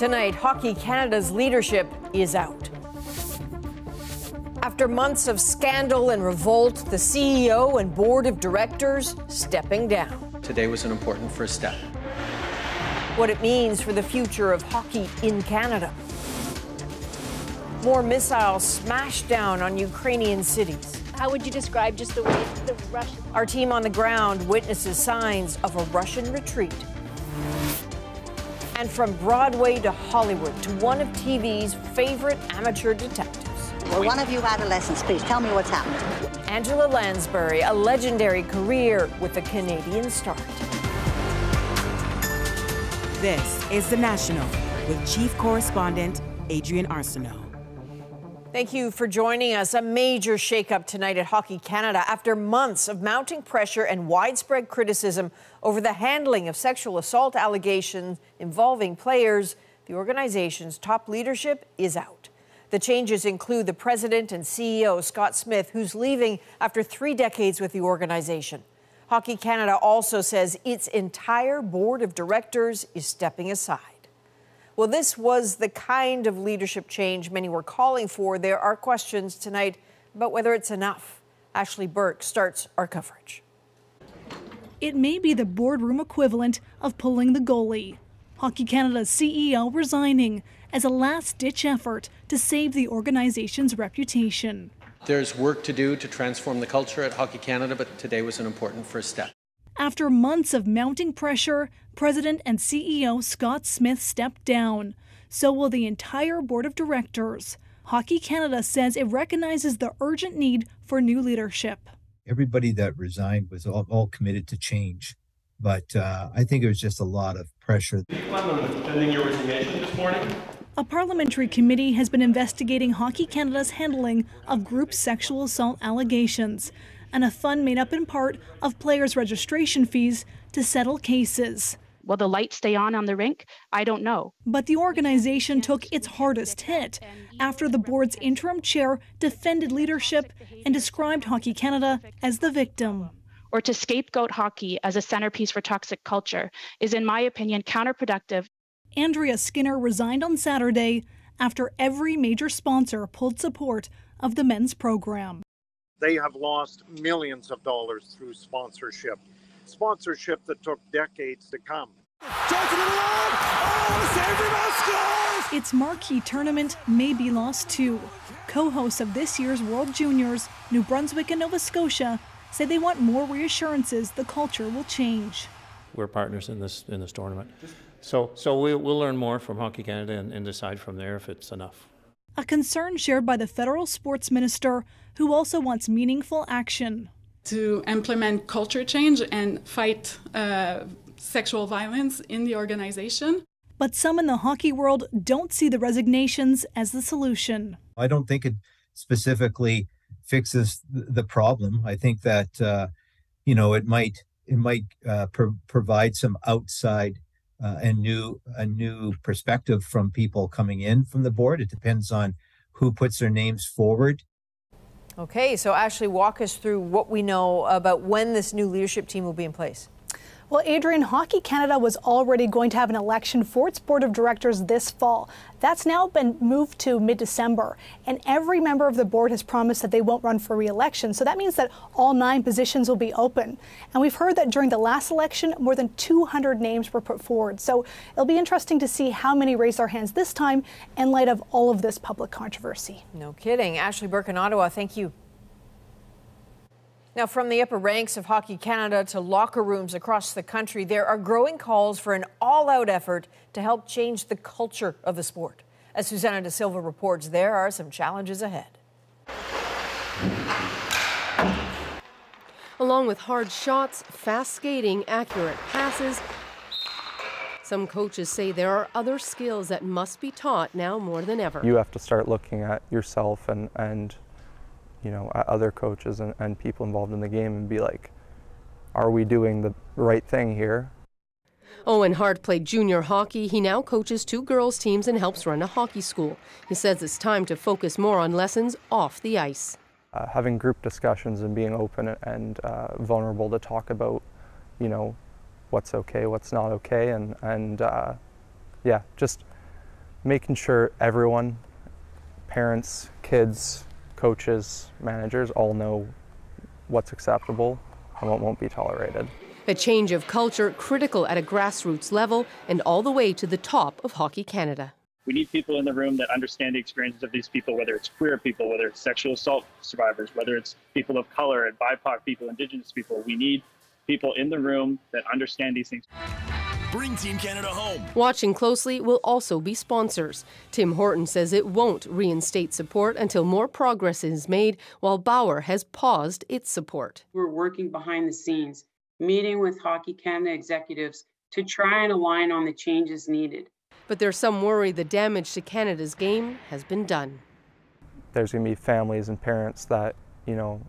Tonight, Hockey Canada's leadership is out. After months of scandal and revolt, the CEO and board of directors stepping down. Today was an important first step. What it means for the future of hockey in Canada. More missiles smashed down on Ukrainian cities. How would you describe just the way the Russian... Our team on the ground witnesses signs of a Russian retreat. And from Broadway to Hollywood to one of TV's favorite amateur detectives. Well, one of you adolescents, please tell me what's happening. Angela Lansbury, a legendary career with a Canadian start. This is The National with Chief Correspondent Adrienne Arsenault. Thank you for joining us. A major shakeup tonight at Hockey Canada after months of mounting pressure and widespread criticism over the handling of sexual assault allegations involving players. The organization's top leadership is out. The changes include the president and CEO, Scott Smith, who's leaving after 3 decades with the organization. Hockey Canada also says its entire board of directors is stepping aside. Well, this was the kind of leadership change many were calling for. There are questions tonight about whether it's enough. Ashley Burke starts our coverage. It may be the boardroom equivalent of pulling the goalie. Hockey Canada's CEO resigning as a last-ditch effort to save the organization's reputation. There's work to do to transform the culture at Hockey Canada, but today was an important first step. After months of mounting pressure, President and CEO Scott Smith stepped down. So will the entire board of directors. Hockey Canada says it recognizes the urgent need for new leadership. Everybody that resigned was all committed to change. But I think it was just a lot of pressure. A parliamentary committee has been investigating Hockey Canada's handling of group sexual assault allegations and a fund made up in part of players' registration fees to settle cases. Will the lights stay on the rink? I don't know. But the organization took its hardest hit after the board's interim chair defended leadership and described Hockey Canada as the victim. Or to scapegoat hockey as a centerpiece for toxic culture is, in my opinion, counterproductive. Andrea Skinner resigned on Saturday after every major sponsor pulled support of the men's program. They have lost millions of dollars through sponsorship that took decades to come. Its marquee tournament may be lost too. Co-hosts of this year's World Juniors, New Brunswick and Nova Scotia, say they want more reassurances the culture will change. We're partners in this tournament. So we'll learn more from Hockey Canada and decide from there if it's enough. A concern shared by the federal sports minister, who also wants meaningful action. To implement culture change and fight sexual violence in the organization. But some in the hockey world don't see the resignations as the solution. I don't think it specifically fixes the problem. I think that it might provide some outside a new perspective from people coming in from the board. It depends on who puts their names forward. Okay, so Ashley, walk us through what we know about when this new leadership team will be in place. Well, Adrienne, Hockey Canada was already going to have an election for its board of directors this fall. That's now been moved to mid-December, and every member of the board has promised that they won't run for re-election. So that means that all 9 positions will be open. And we've heard that during the last election, more than 200 names were put forward. So it'll be interesting to see how many raise their hands this time in light of all of this public controversy. No kidding. Ashley Burke in Ottawa, thank you. Now, from the upper ranks of Hockey Canada to locker rooms across the country, there are growing calls for an all-out effort to help change the culture of the sport. As Susanna De Silva reports, there are some challenges ahead. Along with hard shots, fast skating, accurate passes, some coaches say there are other skills that must be taught now more than ever. You have to start looking at yourself and you know, other coaches and people involved in the game and be like, are we doing the right thing here? Owen Hart played junior hockey. He now coaches 2 girls' teams and helps run a hockey school. He says it's time to focus more on lessons off the ice. Having group discussions and being open and vulnerable to talk about, you know, what's okay, what's not okay, and yeah, just making sure everyone, parents, kids, coaches, managers, all know what's acceptable and what won't be tolerated. A change of culture critical at a grassroots level and all the way to the top of Hockey Canada. We need people in the room that understand the experiences of these people, whether it's queer people, whether it's sexual assault survivors, whether it's people of color and BIPOC people, Indigenous people. We need people in the room that understand these things. Bring Team Canada home. Watching closely will also be sponsors. Tim Horton says it won't reinstate support until more progress is made, while Bauer has paused its support. We're working behind the scenes, meeting with Hockey Canada executives to try and align on the changes needed. But there's some worry the damage to Canada's game has been done. There's going to be families and parents that, you know,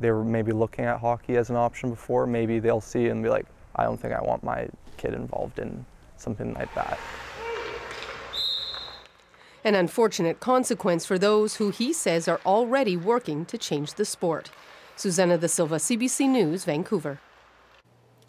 they were maybe looking at hockey as an option before. Maybe they'll see and be like, I don't think I want my kid involved in something like that. An unfortunate consequence for those who he says are already working to change the sport. Susanna De Silva, CBC News, Vancouver.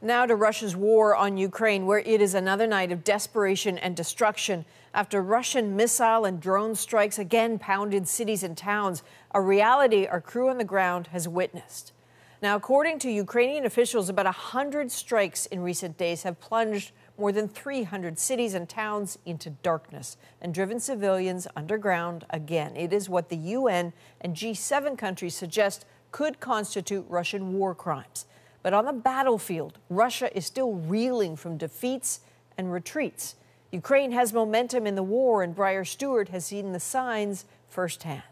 Now to Russia's war on Ukraine, where it is another night of desperation and destruction after Russian missile and drone strikes again pounded cities and towns, a reality our crew on the ground has witnessed. Now, according to Ukrainian officials, about 100 strikes in recent days have plunged more than 300 cities and towns into darkness and driven civilians underground again. It is what the UN and G7 countries suggest could constitute Russian war crimes. But on the battlefield, Russia is still reeling from defeats and retreats. Ukraine has momentum in the war, and Brian Stewart has seen the signs firsthand.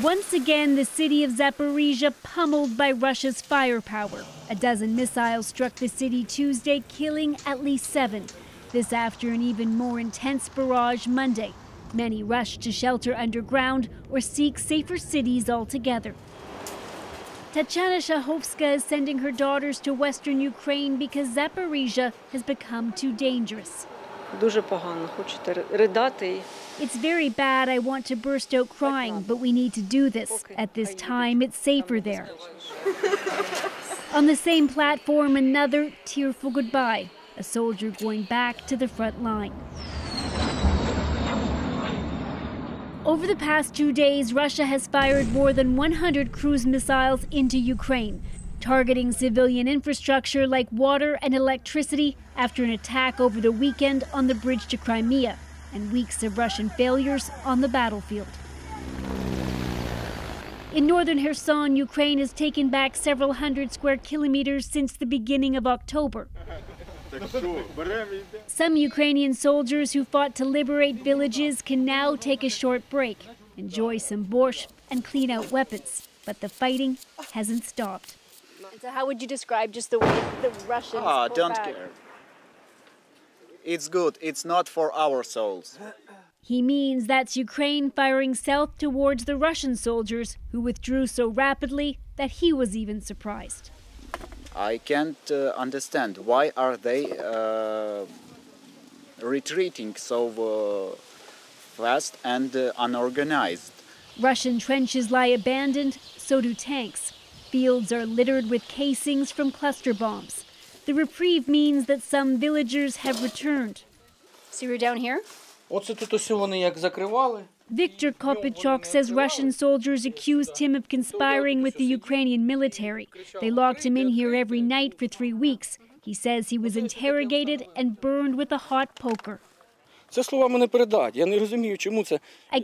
Once again, the city of Zaporizhia pummeled by Russia's firepower. A dozen missiles struck the city Tuesday, killing at least 7. This after an even more intense barrage Monday. Many rushed to shelter underground or seek safer cities altogether. Tatyana Shahovska is sending her daughters to western Ukraine because Zaporizhia has become too dangerous. It's very bad. I want to burst out crying, but we need to do this. At this time, it's safer there. On the same platform, another tearful goodbye. A soldier going back to the front line. Over the past 2 days, Russia has fired more than 100 cruise missiles into Ukraine, targeting civilian infrastructure like water and electricity after an attack over the weekend on the bridge to Crimea and weeks of Russian failures on the battlefield. In northern Kherson, Ukraine has taken back several hundred square kilometers since the beginning of October. Some Ukrainian soldiers who fought to liberate villages can now take a short break, enjoy some borscht and clean out weapons. But the fighting hasn't stopped. So how would you describe just the way the Russians don't care. It's good. It's not for our souls. He means that's Ukraine firing south towards the Russian soldiers who withdrew so rapidly that he was even surprised. I can't understand why are they retreating so fast and unorganized. Russian trenches lie abandoned, so do tanks. Fields are littered with casings from cluster bombs. The reprieve means that some villagers have returned. So you're down here? Viktor Kopychok says Russian soldiers accused him of conspiring with the Ukrainian military. They locked him in here every night for 3 weeks. He says he was interrogated and burned with a hot poker. I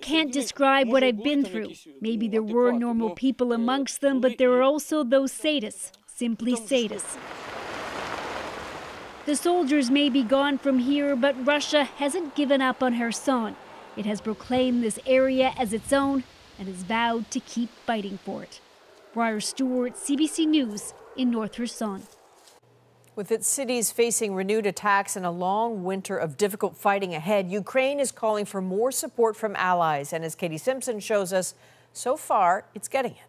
can't describe what I've been through. Maybe there were normal people amongst them, but there are also those sadists, simply sadists. The soldiers may be gone from here, but Russia hasn't given up on Kherson. It has proclaimed this area as its own and has vowed to keep fighting for it. Brian Stewart, CBC News, in North Kherson. With its cities facing renewed attacks and a long winter of difficult fighting ahead, Ukraine is calling for more support from allies. And as Katie Simpson shows us, so far, it's getting it.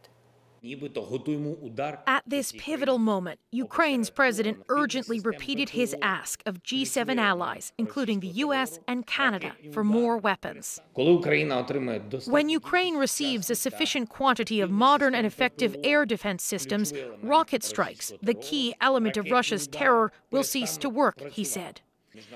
At this pivotal moment, Ukraine's president urgently repeated his ask of G7 allies, including the U.S. and Canada, for more weapons. When Ukraine receives a sufficient quantity of modern and effective air defense systems, rocket strikes, the key element of Russia's terror, will cease to work, he said.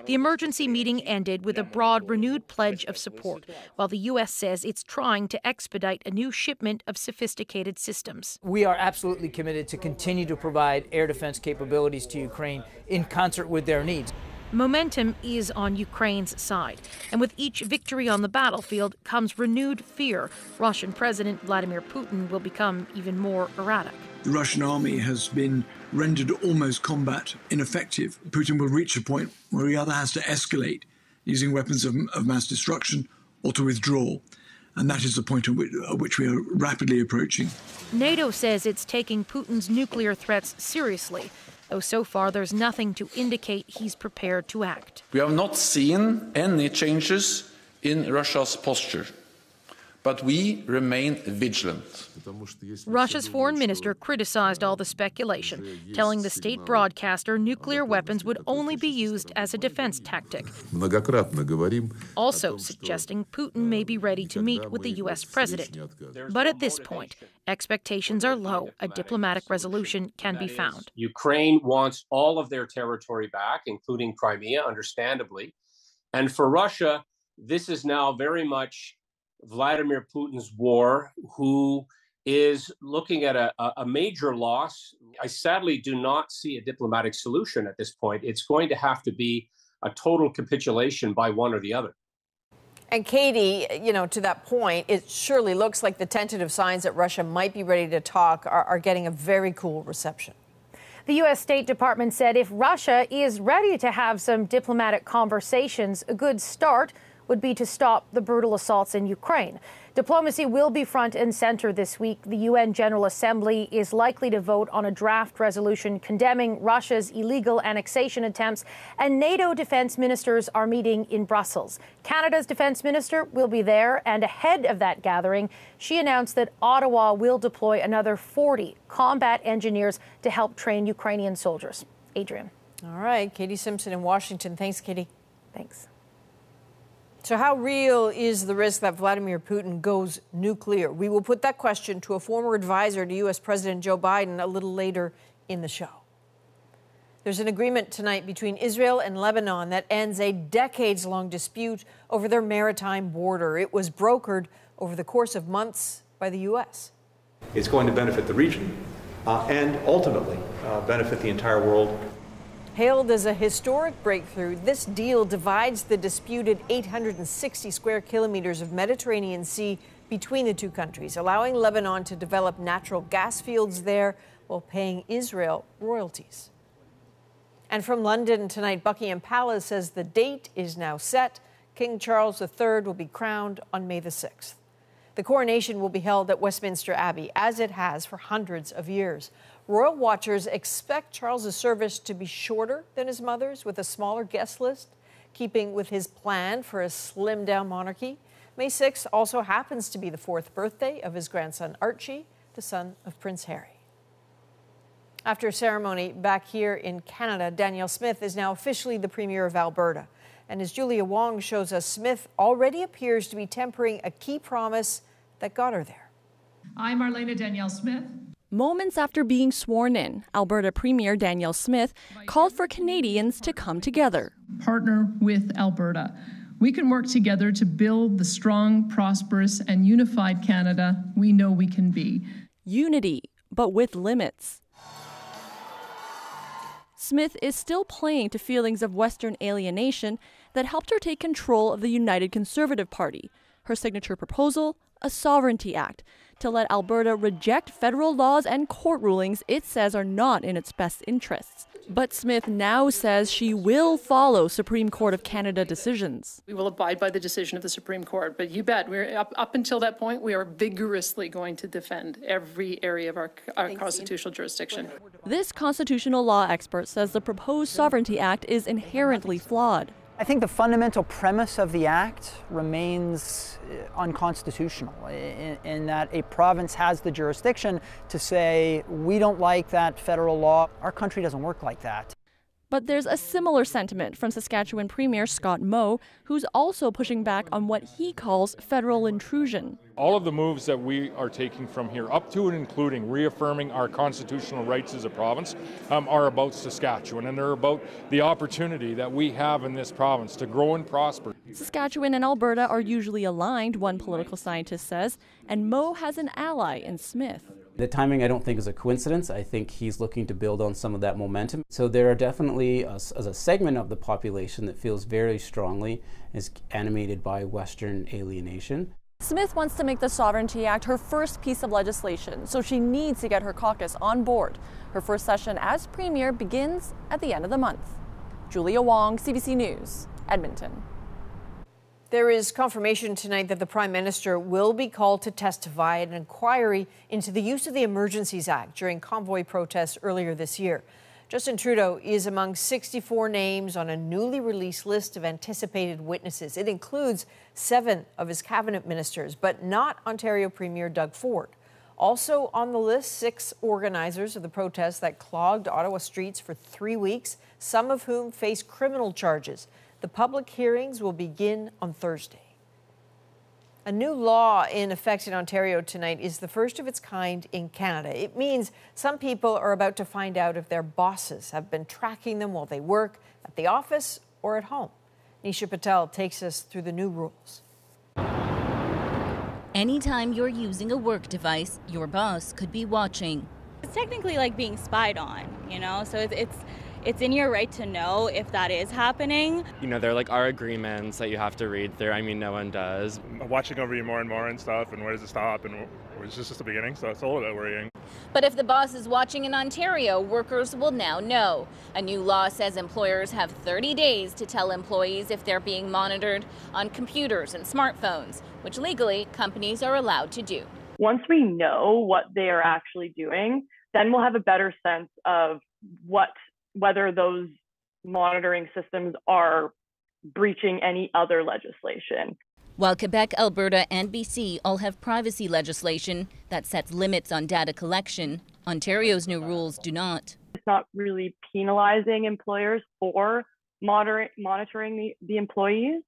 The emergency meeting ended with a broad, renewed pledge of support, while the U.S. says it's trying to expedite a new shipment of sophisticated systems. We are absolutely committed to continue to provide air defense capabilities to Ukraine in concert with their needs. Momentum is on Ukraine's side, and with each victory on the battlefield comes renewed fear. Russian President Vladimir Putin will become even more erratic. The Russian army has been rendered almost combat ineffective. Putin will reach a point where he either has to escalate using weapons of mass destruction or to withdraw. And that is the point at which we are rapidly approaching. NATO says it's taking Putin's nuclear threats seriously, though so far there's nothing to indicate he's prepared to act. We have not seen any changes in Russia's posture, but we remain vigilant. Russia's foreign minister criticized all the speculation, telling the state broadcaster nuclear weapons would only be used as a defense tactic, also suggesting Putin may be ready to meet with the U.S. president. But at this point, expectations are low. A diplomatic resolution can be found. Ukraine wants all of their territory back, including Crimea, understandably. And for Russia, this is now very much Vladimir Putin's war, who is looking at a major loss. I sadly do not see a diplomatic solution at this point. It's going to have to be a total capitulation by one or the other. And Katie, you know, to that point, it surely looks like the tentative signs that Russia might be ready to talk are getting a very cool reception. The U.S. State Department said if Russia is ready to have some diplomatic conversations, a good start would be to stop the brutal assaults in Ukraine. Diplomacy will be front and center this week. The UN General Assembly is likely to vote on a draft resolution condemning Russia's illegal annexation attempts, and NATO defense ministers are meeting in Brussels. Canada's defense minister will be there, and ahead of that gathering, she announced that Ottawa will deploy another 40 combat engineers to help train Ukrainian soldiers. Adrienne. All right, Katie Simpson in Washington. Thanks, Katie. Thanks. So how real is the risk that Vladimir Putin goes nuclear? We will put that question to a former advisor to U.S. President Joe Biden a little later in the show. There's an agreement tonight between Israel and Lebanon that ends a decades-long dispute over their maritime border. It was brokered over the course of months by the U.S. It's going to benefit the region and ultimately benefit the entire world. Hailed as a historic breakthrough, this deal divides the disputed 860 square kilometers of Mediterranean Sea between the two countries, allowing Lebanon to develop natural gas fields there while paying Israel royalties. And from London tonight, Buckingham Palace says the date is now set. King Charles III will be crowned on May the 6th. The coronation will be held at Westminster Abbey, as it has for hundreds of years. Royal watchers expect Charles's service to be shorter than his mother's, with a smaller guest list, keeping with his plan for a slimmed-down monarchy. May 6 also happens to be the fourth birthday of his grandson Archie, the son of Prince Harry. After a ceremony back here in Canada, Danielle Smith is now officially the Premier of Alberta. And as Julia Wong shows us, Smith already appears to be tempering a key promise that got her there. I'm Marlena Danielle Smith. Moments after being sworn in, Alberta Premier Danielle Smith called for Canadians to come together. Partner with Alberta. We can work together to build the strong, prosperous, and unified Canada we know we can be. Unity, but with limits. Smith is still playing to feelings of Western alienation that helped her take control of the United Conservative Party. Her signature proposal, a sovereignty act, to let Alberta reject federal laws and court rulings it says are not in its best interests. But Smith now says she will follow Supreme Court of Canada decisions. We will abide by the decision of the Supreme Court, but you bet, we're up until that point, we are vigorously going to defend every area of our constitutional jurisdiction. This constitutional law expert says the proposed Sovereignty Act is inherently flawed. I think the fundamental premise of the act remains unconstitutional in that a province has the jurisdiction to say, we don't like that federal law. Our country doesn't work like that. But there's a similar sentiment from Saskatchewan Premier Scott Moe, who's also pushing back on what he calls federal intrusion. All of the moves that we are taking from here, up to and including reaffirming our constitutional rights as a province, are about Saskatchewan, and they're about the opportunity that we have in this province to grow and prosper. Saskatchewan and Alberta are usually aligned, one political scientist says, and Moe has an ally in Smith. The timing, I don't think, is a coincidence. I think he's looking to build on some of that momentum. So there are definitely, as a segment of the population that feels very strongly, is animated by Western alienation. Smith wants to make the Sovereignty Act her first piece of legislation, so she needs to get her caucus on board. Her first session as Premier begins at the end of the month. Julia Wong, CBC News, Edmonton. There is confirmation tonight that the Prime Minister will be called to testify at an inquiry into the use of the Emergencies Act during convoy protests earlier this year. Justin Trudeau is among 64 names on a newly released list of anticipated witnesses. It includes 7 of his cabinet ministers, but not Ontario Premier Doug Ford. Also on the list, 6 organizers of the protests that clogged Ottawa streets for 3 weeks, some of whom face criminal charges. The public hearings will begin on Thursday. A new law in effect in Ontario tonight is the first of its kind in Canada. It means some people are about to find out if their bosses have been tracking them while they work at the office or at home. Nisha Patel takes us through the new rules. Anytime you're using a work device, your boss could be watching. It's technically like being spied on, you know, so it's in your right to know if that is happening. You know, there are agreements that you have to read through. I mean, no one does. Watching over you more and more and stuff, and where does it stop? And it's just the beginning, so it's a little bit worrying. But if the boss is watching in Ontario, workers will now know. A new law says employers have 30 days to tell employees if they're being monitored on computers and smartphones, which legally companies are allowed to do. Once we know what they are actually doing, then we'll have a better sense of whether those monitoring systems are breaching any other legislation. While Quebec, Alberta, and BC all have privacy legislation that sets limits on data collection, Ontario's new rules do not. It's not really penalizing employers for monitoring the employees,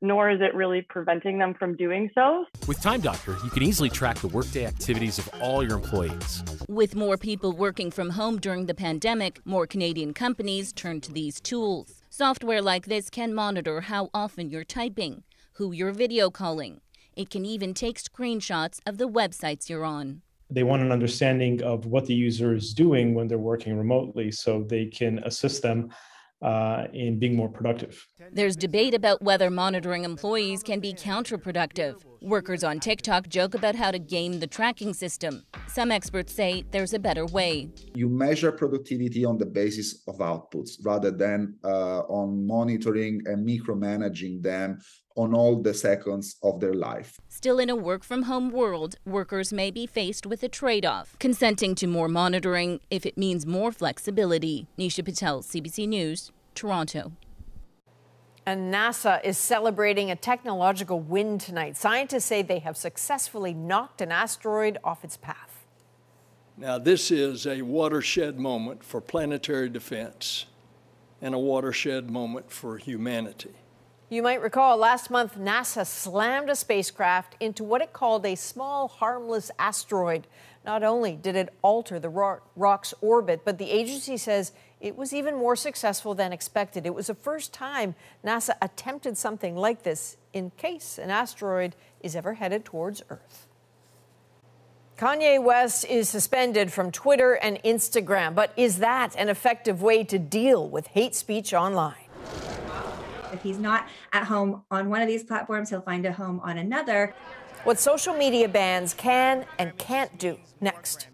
nor is it really preventing them from doing so. With Time Doctor, you can easily track the workday activities of all your employees. With more people working from home during the pandemic, more Canadian companies turn to these tools. Software like this can monitor how often you're typing, who you're video calling. It can even take screenshots of the websites you're on. They want an understanding of what the user is doing when they're working remotely, so they can assist them in being more productive. There's debate about whether monitoring employees can be counterproductive. Workers on TikTok joke about how to game the tracking system. Some experts say there's a better way. You measure productivity on the basis of outputs rather than on monitoring and micromanaging them on all the seconds of their life. Still in a work-from-home world, workers may be faced with a trade-off, consenting to more monitoring if it means more flexibility. Nisha Patel, CBC News, Toronto. And NASA is celebrating a technological win tonight. Scientists say they have successfully knocked an asteroid off its path. Now, this is a watershed moment for planetary defense and a watershed moment for humanity. You might recall last month, NASA slammed a spacecraft into what it called a small, harmless asteroid. Not only did it alter the rock's orbit, but the agency says it was even more successful than expected. It was the first time NASA attempted something like this in case an asteroid is ever headed towards Earth. Kanye West is suspended from Twitter and Instagram, but is that an effective way to deal with hate speech online? If he's not at home on one of these platforms, he'll find a home on another. What social media bans can and can't do next.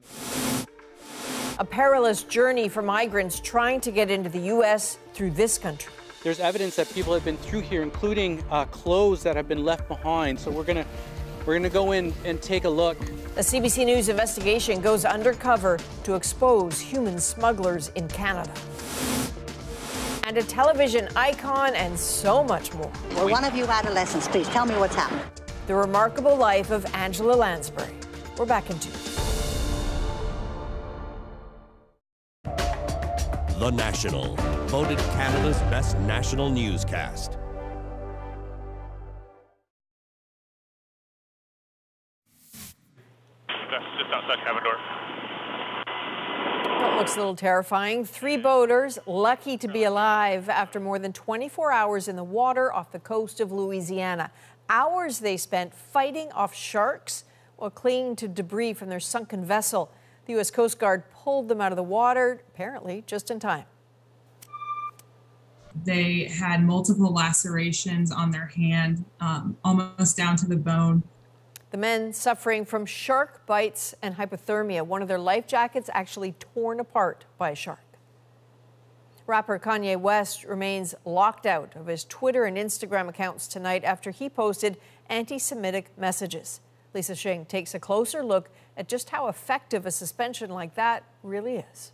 A perilous journey for migrants trying to get into the U.S. through this country. There's evidence that people have been through here, including clothes that have been left behind. So we're gonna go in and take a look. A CBC News investigation goes undercover to expose human smugglers in Canada. And a television icon, and so much more. Well, one of you adolescents, please tell me what's happened. The remarkable life of Angela Lansbury. We're back in 2. The National, voted Canada's best national newscast. That's just outside Cavendor. That looks a little terrifying. Three boaters lucky to be alive after more than 24 hours in the water off the coast of Louisiana. Hours they spent fighting off sharks while clinging to debris from their sunken vessel. The U.S. Coast Guard pulled them out of the water, apparently just in time. They had multiple lacerations on their hand, almost down to the bone. The men suffering from shark bites and hypothermia. One of their life jackets actually torn apart by a shark. Rapper Kanye West remains locked out of his Twitter and Instagram accounts tonight after he posted anti-Semitic messages. Lisa Xing takes a closer look at just how effective a suspension like that really is.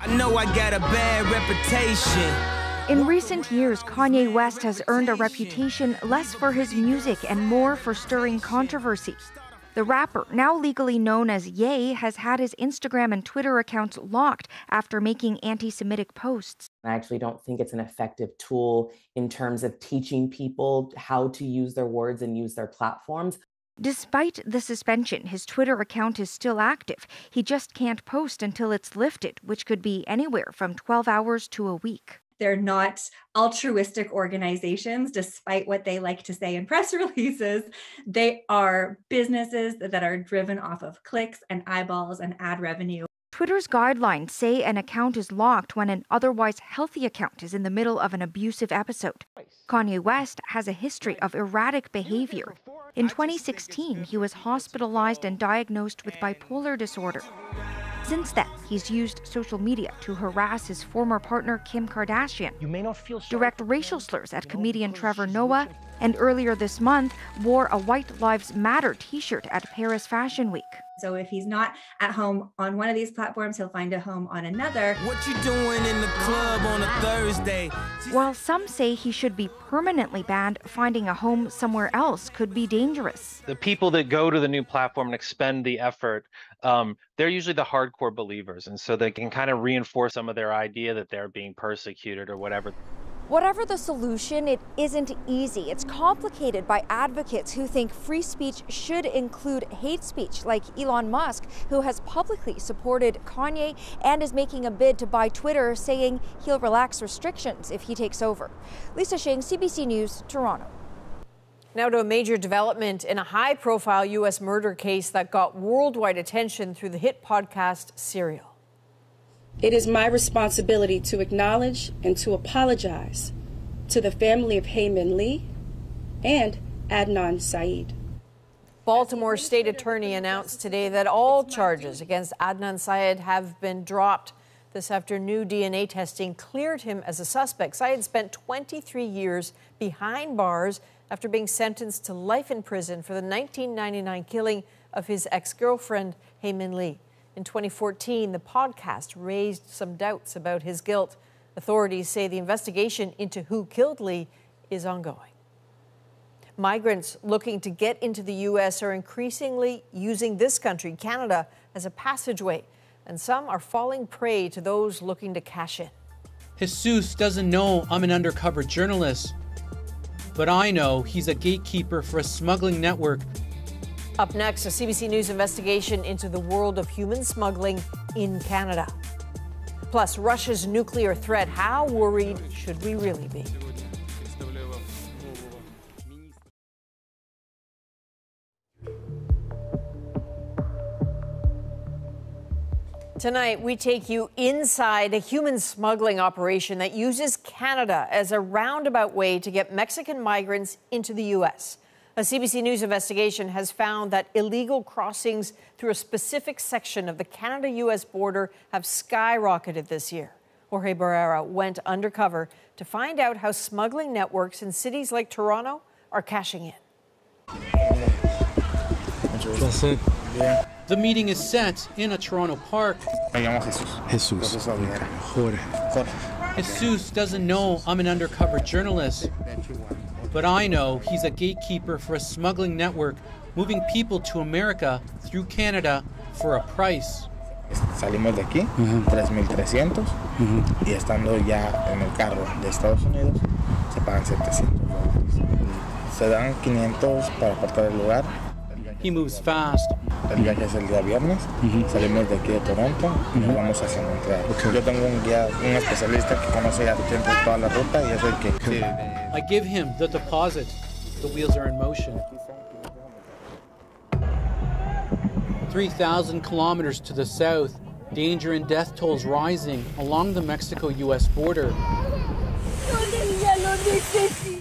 I know I got a bad reputation. In recent years, Kanye West has earned a reputation less for his music and more for stirring controversy. The rapper, now legally known as Ye, has had his Instagram and Twitter accounts locked after making anti-Semitic posts. I actually don't think it's an effective tool in terms of teaching people how to use their words and use their platforms. Despite the suspension, his Twitter account is still active. He just can't post until it's lifted, which could be anywhere from 12 hours to a week. They're not altruistic organizations, despite what they like to say in press releases. They are businesses that are driven off of clicks and eyeballs and ad revenue. Twitter's guidelines say an account is locked when an otherwise healthy account is in the middle of an abusive episode. Kanye West has a history of erratic behavior. In 2016, he was hospitalized and diagnosed with bipolar disorder. Since then, he's used social media to harass his former partner Kim Kardashian, direct racial slurs at comedian Trevor Noah, and earlier this month wore a White Lives Matter t-shirt at Paris Fashion Week. So if he's not at home on one of these platforms, he'll find a home on another. What you doing in the club on a Thursday? While some say he should be permanently banned, finding a home somewhere else could be dangerous. The people that go to the new platform and expend the effort, they're usually the hardcore believers, and so they can kind of reinforce some of their idea that they're being persecuted or whatever. Whatever the solution, it isn't easy. It's complicated by advocates who think free speech should include hate speech, like Elon Musk, who has publicly supported Kanye and is making a bid to buy Twitter, saying he'll relax restrictions if he takes over. Lisa Xing, CBC News, Toronto. Now to a major development in a high-profile U.S. murder case that got worldwide attention through the hit podcast Serial. It is my responsibility to acknowledge and to apologize to the family of Hae Min Lee and Adnan Syed. Baltimore State Attorney announced today that all charges against Adnan Syed have been dropped. This after new DNA testing cleared him as a suspect. Syed spent 23 years behind bars after being sentenced to life in prison for the 1999 killing of his ex-girlfriend, Hae Min Lee. In 2014, the podcast raised some doubts about his guilt. Authorities say the investigation into who killed Lee is ongoing. Migrants looking to get into the U.S. are increasingly using this country, Canada, as a passageway, and some are falling prey to those looking to cash in. Jesus doesn't know I'm an undercover journalist, but I know he's a gatekeeper for a smuggling network. Up next, a CBC News investigation into the world of human smuggling in Canada. Plus, Russia's nuclear threat. How worried should we really be? Tonight, we take you inside a human smuggling operation that uses Canada as a roundabout way to get Mexican migrants into the U.S. A CBC News investigation has found that illegal crossings through a specific section of the Canada-U.S. border have skyrocketed this year. Jorge Barrera went undercover to find out how smuggling networks in cities like Toronto are cashing in. The meeting is set in a Toronto park. Jesus doesn't know I'm an undercover journalist, but I know he's a gatekeeper for a smuggling network moving people to America through Canada for a price. Salimos de aquí, 3.300, y estando ya en el carro de Estados Unidos, se pagan $700. Se dan 500 para apartar el lugar. He moves fast. El viaje es el día viernes, salimos de aquí de Toronto y nos vamos a San Montreal. Yo tengo un guía, un especialista que conoce ya tiempo toda la ruta y es el que... I give him the deposit. The wheels are in motion. 3,000 kilometers to the south, danger and death tolls rising along the Mexico-U.S. border.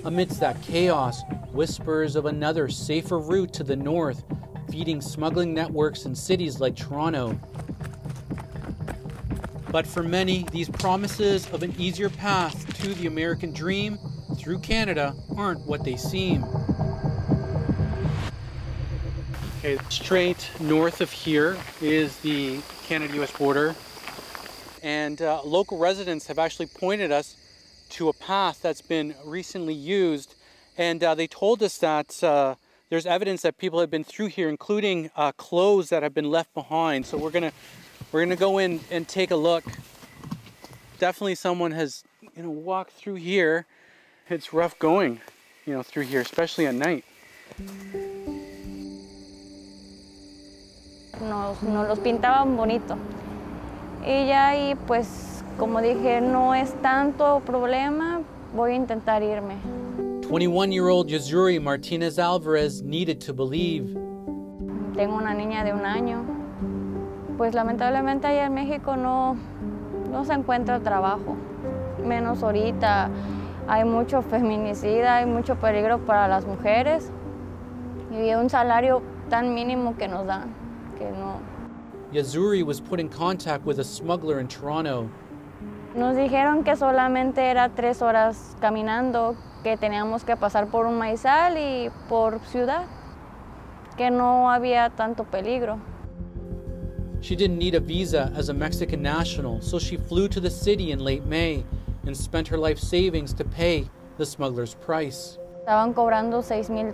Amidst that chaos, whispers of another safer route to the north, feeding smuggling networks in cities like Toronto. But for many, these promises of an easier path to the American dream through Canada aren't what they seem. Okay, straight north of here is the Canada-US border, and local residents have actually pointed us to a path that's been recently used, and they told us that there's evidence that people have been through here, including clothes that have been left behind. So we're gonna go in and take a look. Definitely someone has, you know, walked through here. It's rough going, you know, through here, especially at night. Nos los pintaban bonito. Y ya ahí, pues, como dije, no es tanto problema. Voy a intentar irme. 21-year-old Yazuri Martinez Alvarez needed to believe. Tengo una niña de 1 año. Pues lamentablemente allá en México no se encuentra trabajo, menos ahorita. Hay mucho feminicida, hay mucho peligro para las mujeres y un salario tan mínimo que nos dan que no. Yazuri was put in contact with a smuggler in Toronto. Nos dijeron que solamente era 3 horas caminando. Que teníamos que pasar por un maizal y por ciudad, que no había tanto peligro. She didn't need a visa as a Mexican national, so she flew to the city in late May and spent her life savings to pay the smuggler's price. Estaban cobrando $6,000.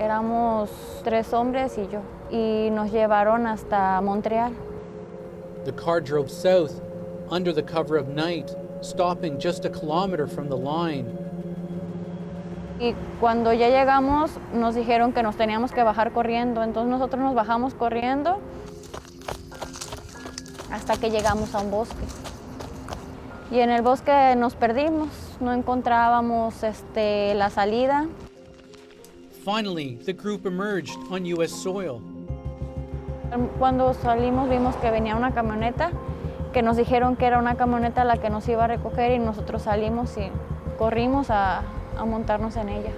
Éramos 3 hombres y yo, y nos llevaron hasta Montreal. The car drove south under the cover of night, stopping just a kilometer from the line. Y cuando ya llegamos, nos dijeron que nos teníamos que bajar corriendo. Entonces nosotros nos bajamos corriendo hasta que llegamos a un bosque. Y en el bosque nos perdimos. No encontrábamos la salida. Finally, the group emerged on U.S. soil. Cuando salimos vimos que venía una camioneta. Que nos dijeron que era una camioneta la que nos iba a recoger y nosotros salimos y corrimos a montarnos en ella.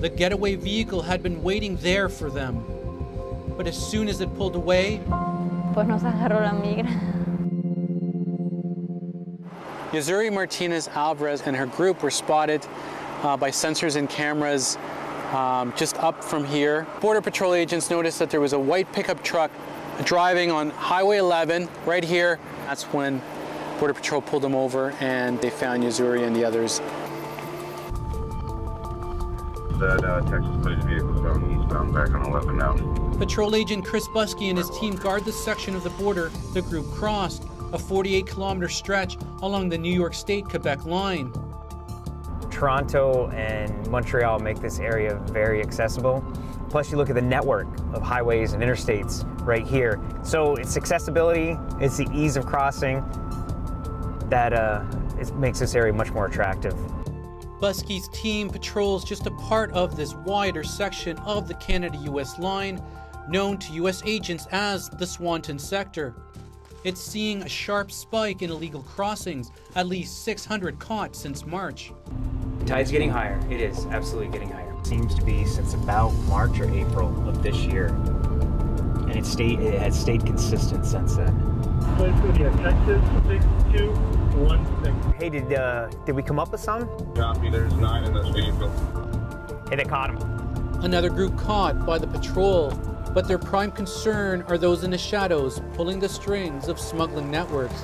The getaway vehicle had been waiting there for them, but as soon as it pulled away, pues nos agarró la migra. Yazuri Martinez Alvarez and her group were spotted by sensors and cameras just up from here. Border Patrol agents noticed that there was a white pickup truck driving on Highway 11 right here. That's when Border Patrol pulled them over and they found Yazuri and the others. That Texas police vehicle is going eastbound back on 11 now. Patrol agent Chris Buskey and his team guard the section of the border the group crossed, a 48-kilometer stretch along the New York State-Quebec line. Toronto and Montreal make this area very accessible. Plus, you look at the network of highways and interstates right here. So it's accessibility, it's the ease of crossing that it makes this area much more attractive. Buskey's team patrols just a part of this wider section of the Canada-US line, known to US agents as the Swanton sector. It's seeing a sharp spike in illegal crossings, at least 600 caught since March. Tide's getting higher. It is absolutely getting higher. Seems to be since about March or April of this year, and it has stayed consistent since then. Texas 6216. Hey, did we come up with some? Copy. There's 9 in this vehicle. Hey, they caught him. Another group caught by the patrol, but their prime concern are those in the shadows pulling the strings of smuggling networks.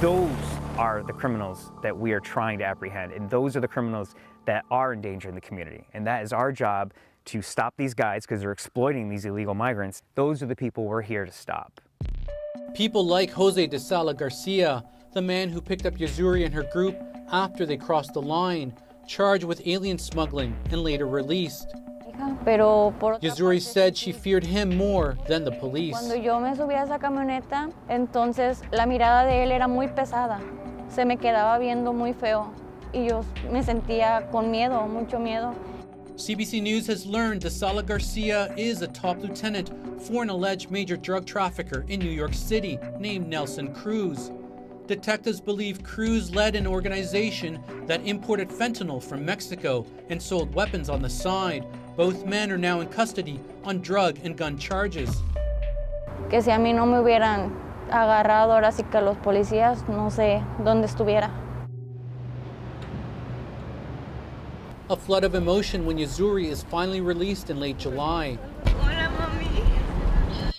Those are the criminals that we are trying to apprehend, and those are the criminals that are endangering the community. And that is our job to stop these guys because they're exploiting these illegal migrants, those are the people we're here to stop. People like Jose de Sala Garcia, the man who picked up Yazuri and her group after they crossed the line, charged with alien smuggling and later released. Yazuri said she feared him more than the police. CBC News has learned that Sala Garcia is a top lieutenant for an alleged major drug trafficker in New York City named Nelson Cruz. Detectives believe Cruz led an organization that imported fentanyl from Mexico and sold weapons on the side. Both men are now in custody on drug and gun charges. Que si a mí no me hubieran agarrado, ahora sí que los policías, no sé dónde estuviera. A flood of emotion when Yazuri is finally released in late July.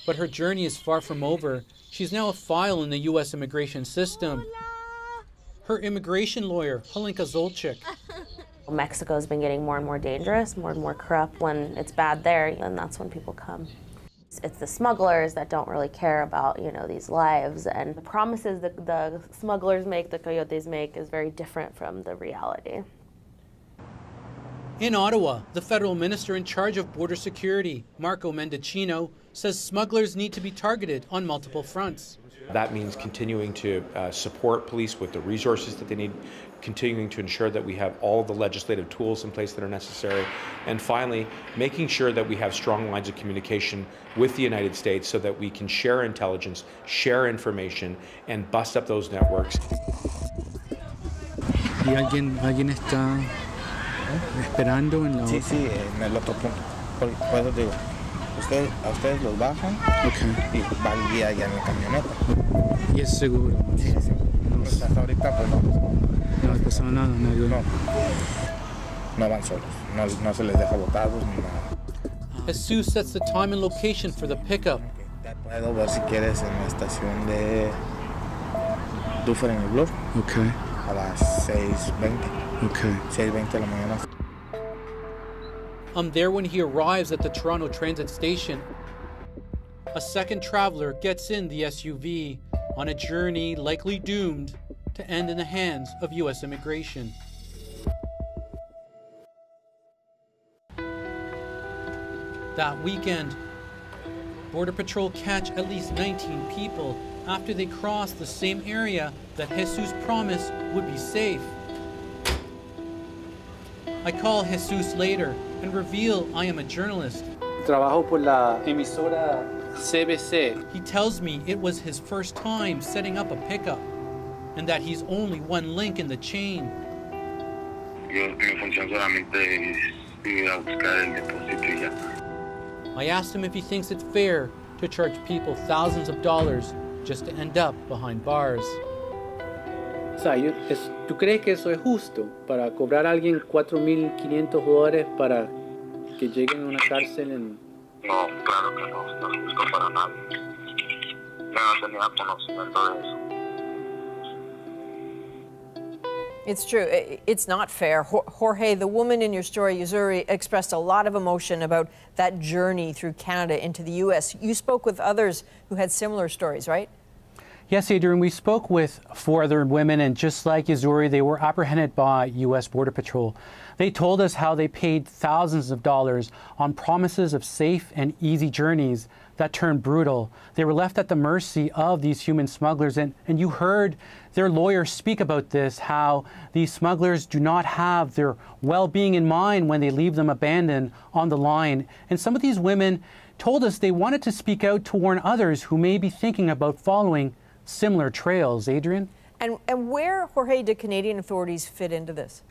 But her journey is far from over. She's now a file in the U.S. immigration system. Her immigration lawyer, Helenka Zolchik. Mexico's been getting more and more dangerous, more and more corrupt. When it's bad there, then that's when people come. It's the smugglers that don't really care about, these lives, and the promises that the smugglers make, the coyotes make, is very different from the reality. In Ottawa, the federal minister in charge of border security, Marco Mendicino, says smugglers need to be targeted on multiple fronts. That means continuing to support police with the resources that they need, continuing to ensure that we have all the legislative tools in place that are necessary, and finally, making sure that we have strong lines of communication with the United States so that we can share intelligence, share information, and bust up those networks. Sí, sí, en el otro punto. Por eso digo, a ustedes los bajan y van guía allá en la camioneta. ¿Y es seguro? Sí, sí. Pues hasta ahorita pues no. No les pasó nada, no ayudó. No van solos, no se les deja botados ni nada. Jesus sets the time and location for the pickup. Te puedo ver si quieres en la estación de Duffer en el Bluff. Okay. A las 6:20. Okay. I'm there when he arrives at the Toronto Transit Station. A second traveler gets in the SUV on a journey likely doomed to end in the hands of U.S. immigration. That weekend, Border Patrol catch at least 19 people after they cross the same area that Jesus promised would be safe. I call Jesus later and reveal I am a journalist. Trabajo por la emisora CBC. He tells me it was his first time setting up a pickup and that he's only one link in the chain. I asked him if he thinks it's fair to charge people thousands of dollars just to end up behind bars. ¿Tú crees que eso es justo para cobrar a alguien $4,500 para que lleguen a una cárcel en? No, claro que no, no es justo para nadie. Yo no tenía conocimiento de eso. It's true. It's not fair. Jorge, the woman in your story, Yazuri, expressed a lot of emotion about that journey through Canada into the U.S. You spoke with others who had similar stories, right? Yes, Adrienne, we spoke with 4 other women, and just like Yazuri, they were apprehended by U.S. Border Patrol. They told us how they paid thousands of dollars on promises of safe and easy journeys that turned brutal. They were left at the mercy of these human smugglers, and you heard their lawyers speak about this, how these smugglers do not have their well-being in mind when they leave them abandoned on the line. And some of these women told us they wanted to speak out to warn others who may be thinking about following similar trails, Adrienne. And where, Jorge, did Canadian authorities fit into this?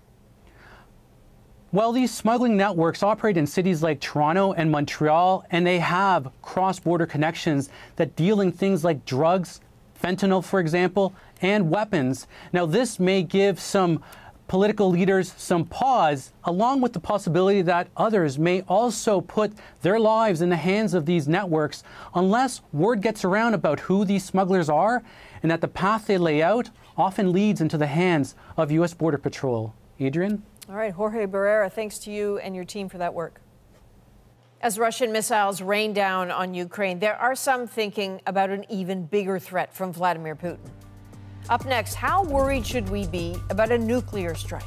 Well, these smuggling networks operate in cities like Toronto and Montreal, and they have cross-border connections that deal in things like drugs, fentanyl, for example, and weapons. Now, this may give some political leaders some pause, along with the possibility that others may also put their lives in the hands of these networks, unless word gets around about who these smugglers are and that the path they lay out often leads into the hands of U.S. Border Patrol. Adrienne? All right, Jorge Barrera, thanks to you and your team for that work. As Russian missiles rain down on Ukraine, there are some thinking about an even bigger threat from Vladimir Putin. Up next, how worried should we be about a nuclear strike?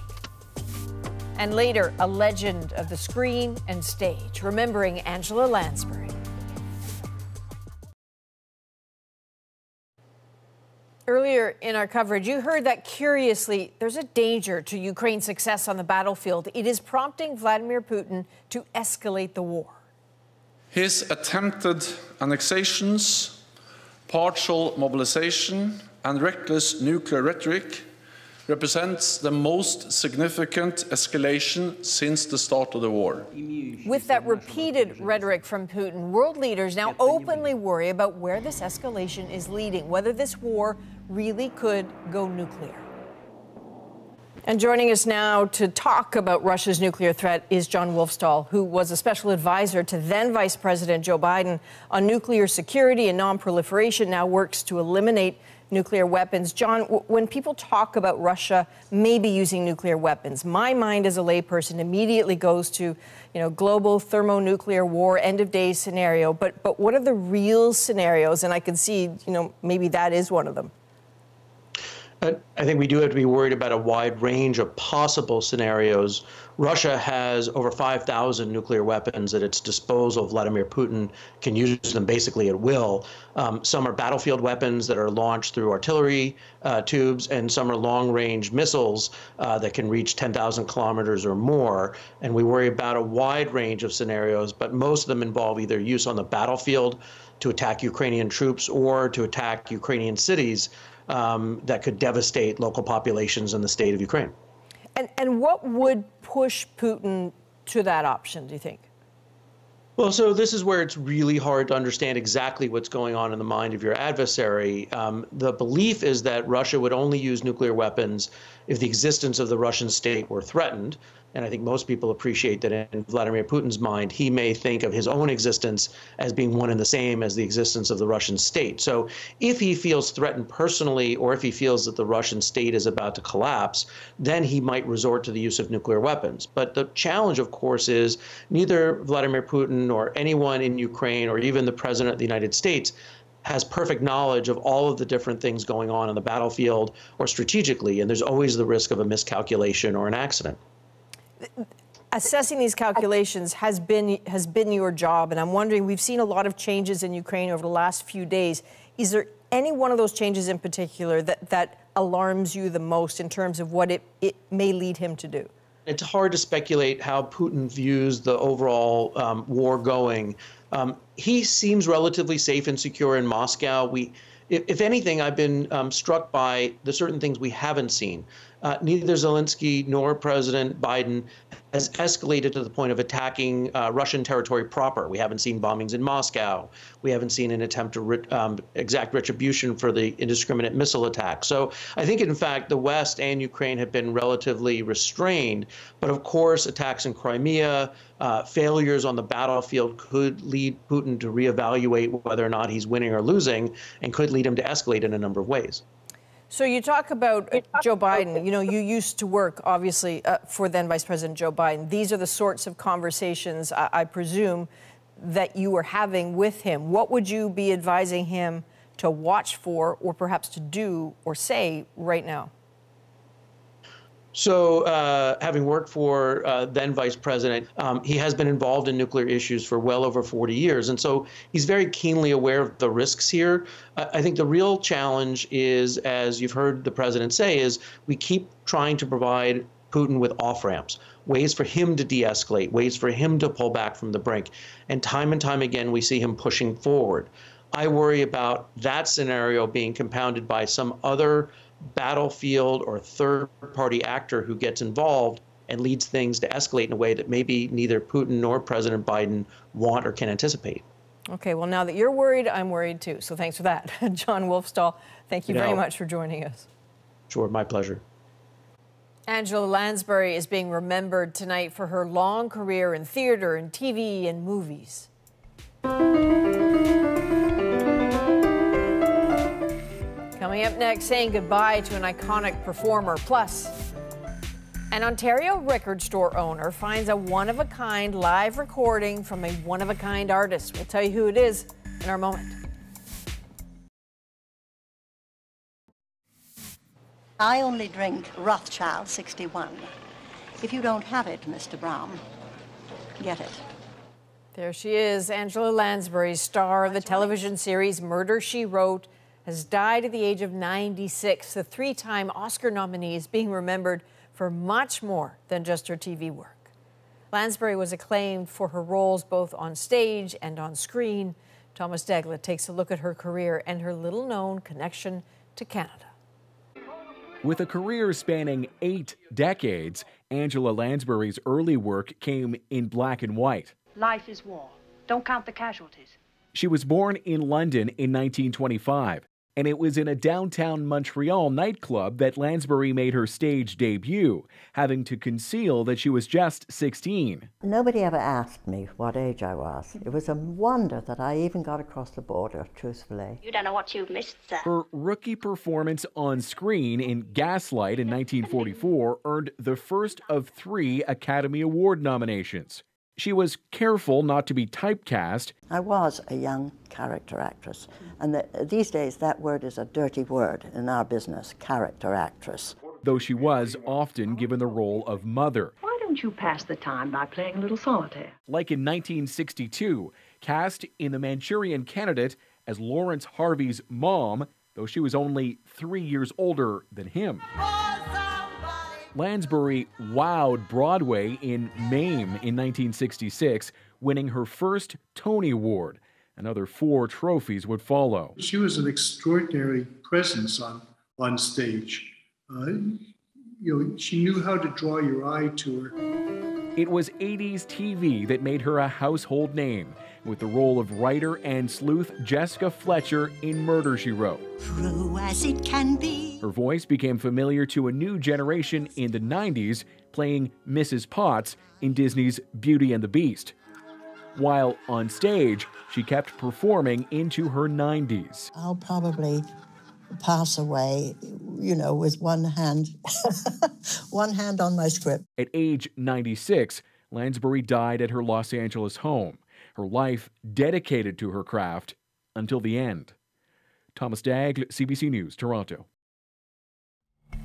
And later, a legend of the screen and stage, remembering Angela Lansbury. Earlier in our coverage, you heard that, curiously, there's a danger to Ukraine's success on the battlefield. It is prompting Vladimir Putin to escalate the war. His attempted annexations, partial mobilization, and reckless nuclear rhetoric represents the most significant escalation since the start of the war. With that repeated rhetoric from Putin, world leaders now openly worry about where this escalation is leading, whether this war really could go nuclear. And joining us now to talk about Russia's nuclear threat is John Wolfsthal, who was a special advisor to then Vice President Joe Biden on nuclear security and non-proliferation, now works to eliminate nuclear weapons. John, when people talk about Russia maybe using nuclear weapons, my mind as a layperson immediately goes to, global thermonuclear war, end-of-day scenario. But what are the real scenarios? And I can see, maybe that is one of them. I think we do have to be worried about a wide range of possible scenarios. Russia has over 5,000 nuclear weapons at its disposal. Vladimir Putin can use them basically at will. Some are battlefield weapons that are launched through artillery tubes, and some are long-range missiles that can reach 10,000 kilometers or more. And we worry about a wide range of scenarios, but most of them involve either use on the battlefield to attack Ukrainian troops or to attack Ukrainian cities. That could devastate local populations in the state of Ukraine. And what would push Putin to that option, do you think? Well, so this is where it's really hard to understand exactly what's going on in the mind of your adversary. The belief is that Russia would only use nuclear weapons if the existence of the Russian state were threatened. And I think most people appreciate that in Vladimir Putin's mind, he may think of his own existence as being one and the same as the existence of the Russian state. So if he feels threatened personally, or if he feels that the Russian state is about to collapse, then he might resort to the use of nuclear weapons. But the challenge, of course, is neither Vladimir Putin or anyone in Ukraine or even the president of the United States has perfect knowledge of all of the different things going on the battlefield or strategically. And there's always the risk of a miscalculation or an accident. Assessing these calculations has been your job, and I'm wondering, we've seen a lot of changes in Ukraine over the last few days. Is there any one of those changes in particular that alarms you the most in terms of what it may lead him to do? It's hard to speculate how Putin views the overall war going. He seems relatively safe and secure in Moscow. If anything, I've been struck by the certain things we haven't seen. Neither Zelensky nor President Biden has escalated to the point of attacking Russian territory proper. We haven't seen bombings in Moscow. We haven't seen an attempt to exact retribution for the indiscriminate missile attack. So I think, in fact, the West and Ukraine have been relatively restrained. But of course, attacks in Crimea, failures on the battlefield could lead Putin to reevaluate whether or not he's winning or losing, and could lead him to escalate in a number of ways. So you talk about Joe Biden. You used to work, obviously, for then Vice President Joe Biden. These are the sorts of conversations, I presume, that you were having with him. What would you be advising him to watch for, or perhaps to do or say right now? So having worked for then Vice President, he has been involved in nuclear issues for well over 40 years. And so he's very keenly aware of the risks here. I think the real challenge is, as you've heard the president say, is we keep trying to provide Putin with off-ramps, ways for him to de-escalate, ways for him to pull back from the brink. And time again, we see him pushing forward. I worry about that scenario being compounded by some other battlefield or third-party actor who gets involved and leads things to escalate in a way that maybe neither Putin nor President Biden want or can anticipate. Okay, well, now that you're worried, I'm worried too. So thanks for that. John Wolfsthal, thank you very much for joining us. Sure, my pleasure. Angela Lansbury is being remembered tonight for her long career in theater and TV and movies. Coming up next, saying goodbye to an iconic performer. Plus, An Ontario record store owner finds a one-of-a-kind live recording from a one-of-a-kind artist. We'll tell you who it is in our moment. I only drink Rothschild 61. If you don't have it, Mr. Brown, get it. There she is, Angela Lansbury, star of the television series Murder, She Wrote, has died at the age of 96. The three-time Oscar nominee is being remembered for much more than just her TV work. Lansbury was acclaimed for her roles both on stage and on screen. Thomas Dagley takes a look at her career and her little-known connection to Canada. With a career spanning 8 decades, Angela Lansbury's early work came in black and white. Life is war. Don't count the casualties. She was born in London in 1925. And it was in a downtown Montreal nightclub that Lansbury made her stage debut, having to conceal that she was just 16. Nobody ever asked me what age I was. It was a wonder that I even got across the border, truthfully. You don't know what you've missed, sir. Her rookie performance on screen in Gaslight in 1944 earned the first of 3 Academy Award nominations. She was careful not to be typecast. I was a young character actress, and these days that word is a dirty word in our business, character actress. Though she was often given the role of mother. Why don't you pass the time by playing a little solitaire? Like in 1962, cast in The Manchurian Candidate as Lawrence Harvey's mom, though she was only 3 years older than him. Lansbury wowed Broadway in Mame in 1966, winning her first Tony Award. Another 4 trophies would follow. She was an extraordinary presence on stage. She knew how to draw your eye to her. It was 80s TV that made her a household name, with the role of writer and sleuth Jessica Fletcher in Murder, She Wrote. True as it can be. Her voice became familiar to a new generation in the 90s, playing Mrs. Potts in Disney's Beauty and the Beast. While on stage, she kept performing into her 90s. I'll probably pass away, with one hand on my script. At age 96, Lansbury died at her Los Angeles home. Her life dedicated to her craft until the end. Thomas Dagley, CBC News, Toronto.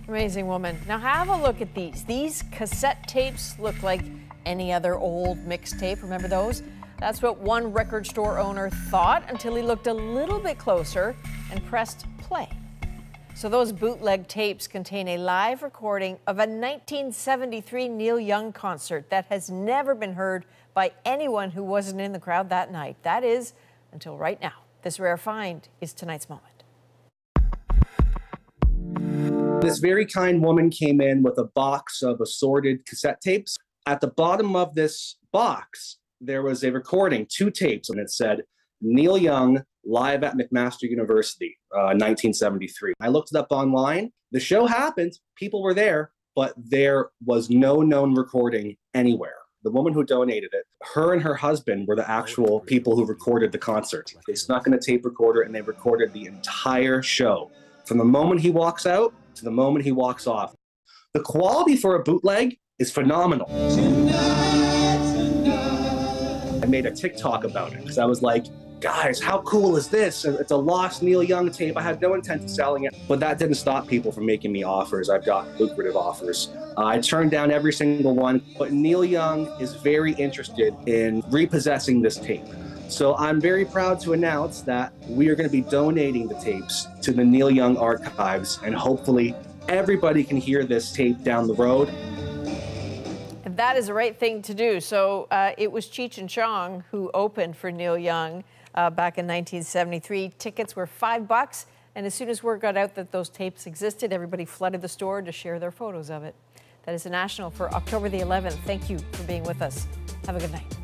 Amazing woman. Now have a look at these. These cassette tapes look like any other old mixtape. Remember those? That's what one record store owner thought until he looked a little bit closer and pressed play. So those bootleg tapes contain a live recording of a 1973 Neil Young concert that has never been heard by anyone who wasn't in the crowd that night. That is, until right now. This rare find is tonight's moment. This very kind woman came in with a box of assorted cassette tapes. At the bottom of this box, there was a recording, 2 tapes, and it said, Neil Young, live at McMaster University, 1973. I looked it up online. The show happened. People were there, but there was no known recording anywhere. The woman who donated it, her and her husband were the actual people who recorded the concert. They snuck in a tape recorder and they recorded the entire show, from the moment he walks out to the moment he walks off. The quality for a bootleg is phenomenal. I made a TikTok about it because I was like, guys, how cool is this? It's a lost Neil Young tape. I had no intent of selling it, but that didn't stop people from making me offers. I've got lucrative offers. I turned down every single one, but Neil Young is very interested in repossessing this tape. So I'm very proud to announce that we are going to be donating the tapes to the Neil Young archives, and hopefully everybody can hear this tape down the road. That is the right thing to do. So it was Cheech and Chong who opened for Neil Young back in 1973. Tickets were $5, and as soon as word got out that those tapes existed, everybody flooded the store to share their photos of it. That is the National for October the 11th. Thank you for being with us. Have a good night.